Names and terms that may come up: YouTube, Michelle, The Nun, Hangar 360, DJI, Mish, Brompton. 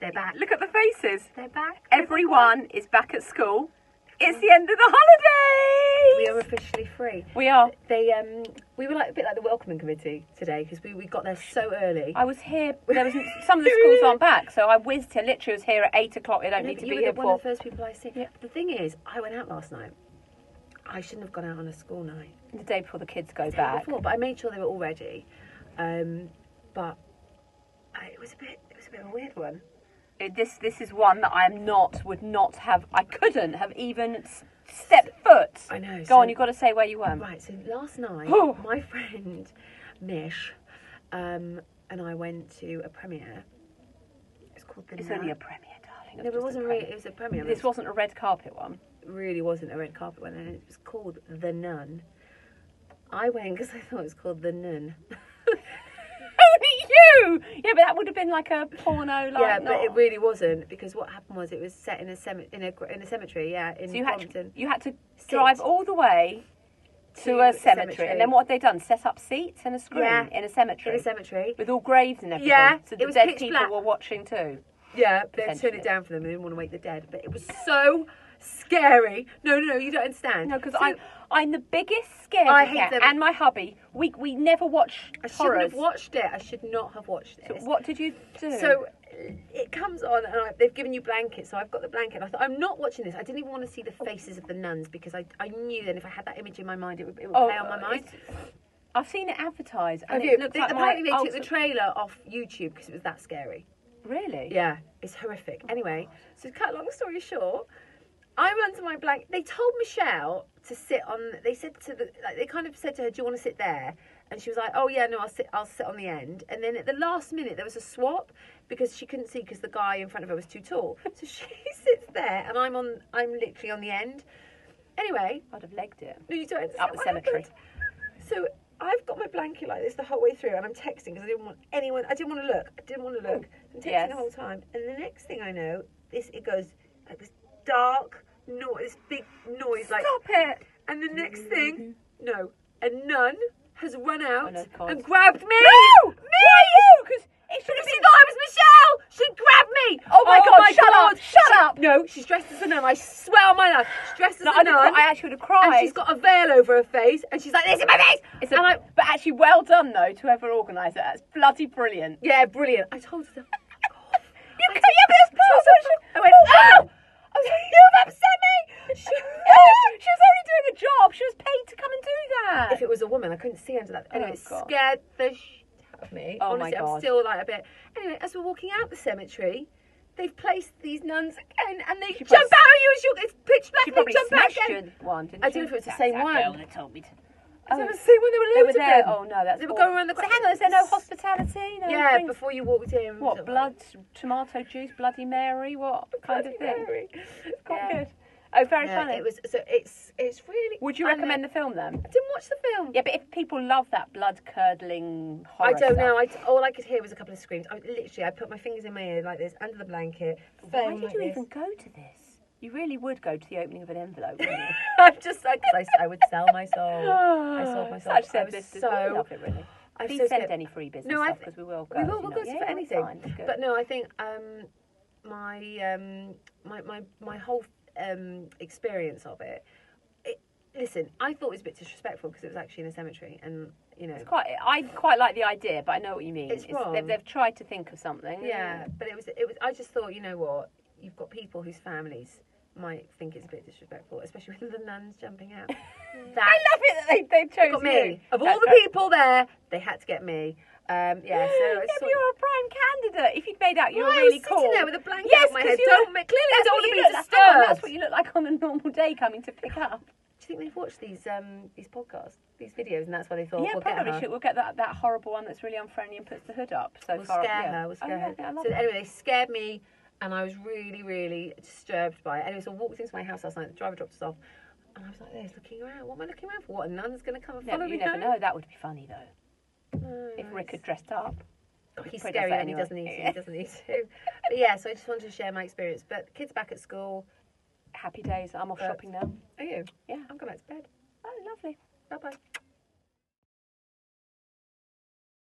They're back. Look at the faces. They're back. Everyone is back at school. It's the end of the holidays. We are officially free. We are. They we were like a bit like the welcoming committee today because we got there so early. I was here. There was some of the schools aren't back, so I whizzed here. Literally, was here at 8 o'clock. I don't need to be here for. You were one of the first people I see. Yeah. The thing is, I went out last night. I shouldn't have gone out on a school night. The day before the kids go back. Before, but I made sure they were all ready. But it was a bit of a weird one. This is one that I am not, would not have, I couldn't have even stepped foot. I know. Go on, you've got to say where you were. Right, so last night, my friend Mish and I went to a premiere. It's called The Nun. It's only a premiere, darling. No, but it wasn't really, it was a premiere. This wasn't a red carpet one. It really wasn't a red carpet one, and it was called The Nun. I went because I thought it was called The Nun. You! Yeah, but that would have been like a porno, like. Yeah, but it really wasn't, because what happened was it was set in a cemetery. Yeah, in Brompton. So you had to drive all the way to a cemetery, and then what had they done? Set up seats and a screen in a cemetery. In a cemetery with all graves and everything. Yeah, so the dead people were watching too. Yeah, they turned it down for them. They didn't want to wake the dead, but it was so scary. No, you don't understand. No, because I'm the biggest scared. I hate them. And my hubby, we never watch horrors. I shouldn't have watched it. I should not have watched it. So what did you do? So it comes on, and they've given you blankets, so I've got the blanket, and I thought, I'm not watching this. I didn't even want to see the faces of the nuns, because I knew then if I had that image in my mind, it would play on my mind. I've seen it advertised. And it looks like apparently they took the trailer off YouTube because it was that scary. Really? Yeah, it's horrific. Anyway, so to cut long story short, I'm under my blanket. They told Michelle to sit on. They said to the, like, they kind of said to her, "Do you want to sit there?" And she was like, "Oh yeah, no, I'll sit on the end." And then at the last minute, there was a swap because she couldn't see because the guy in front of her was too tall. So she sits there, and I'm literally on the end. Anyway, I'd have legged it. No, you don't understand. Up the cemetery. So I've got my blanket like this the whole way through, and I'm texting because I didn't want anyone. I didn't want to look. I'm texting the whole time, and the next thing I know, it goes like this dark. This big noise. Stop like it! And the next thing, a nun has run out and grabbed me. No, me! Because she thought I was Michelle. She grabbed me. Oh my God! Shut up! No, she's dressed as a nun. I swear on my life, she's dressed as a nun. I actually would have cried. And she's got a veil over her face, and she's like, "This is my face." But actually, well done though to whoever organised it. That's bloody brilliant. Yeah, brilliant. I told her. I went, "Oh!" I was like, "You've upset me!" She was only doing a job. She was paid to come and do that. If it was a woman, I couldn't see under that. Anyway, it scared the shit out of me. Oh, honestly, my God. I'm still like a bit. Anyway, as we're walking out the cemetery, they've placed these nuns again, and they jump out at you as it's pitch black. They jump out again. I don't know if it's the same one. That girl that told me to. I don't see when they were there. Oh no, that's. They were going around the. So hang on, is there no hospitality? No things? Before you walked in. What blood, tomato juice, Bloody Mary? What kind of thing? Mary. It's quite good. Oh, very funny. It was. So it's really. Would you recommend the film then? I didn't watch the film. Yeah, but if people love that blood curdling horror, I don't know. All I could hear was a couple of screams. I put my fingers in my ear like this under the blanket. Why did you even go to this? You really would go to the opening of an envelope, wouldn't you? I'm just like, I would sell my soul. I sold my soul. I love it, really. Please send any freebies and stuff, because we will go. We'll go for anything. But no, I think my whole experience of it, listen, I thought it was a bit disrespectful because it was actually in a cemetery, and you know, I quite like the idea, but I know what you mean. It's wrong. They've tried to think of something. Yeah, but it was. I just thought, you know what, you've got people whose families might think it's a bit disrespectful, especially with the nuns jumping out. I love it that they chose got me. Of all the people there, they had to get me. So you were a prime candidate. If you'd made out you were really cool. I was sitting there with a blanket over my head. Clearly I don't want to be disturbed. That's what you look like on a normal day coming to pick up. Do you think they've watched these podcasts, these videos, and that's why they thought, yeah, we'll get that horrible one that's really unfriendly and puts the hood up so far up. We'll scare her. So anyway, they scared me. And I was really, really disturbed by it. Anyway, so I walked into my house last night, the driver dropped us off, and I was like this, looking around. What am I looking around for? What, a nun's going to come and follow me? You never know. That would be funny, though. No, if Rick had dressed up. Oh, he's scary and he doesn't need to. But yeah, so I just wanted to share my experience. But the kids back at school. Happy days. I'm off shopping now. Are you? Yeah. I'm going back to bed. Oh, lovely. Bye-bye.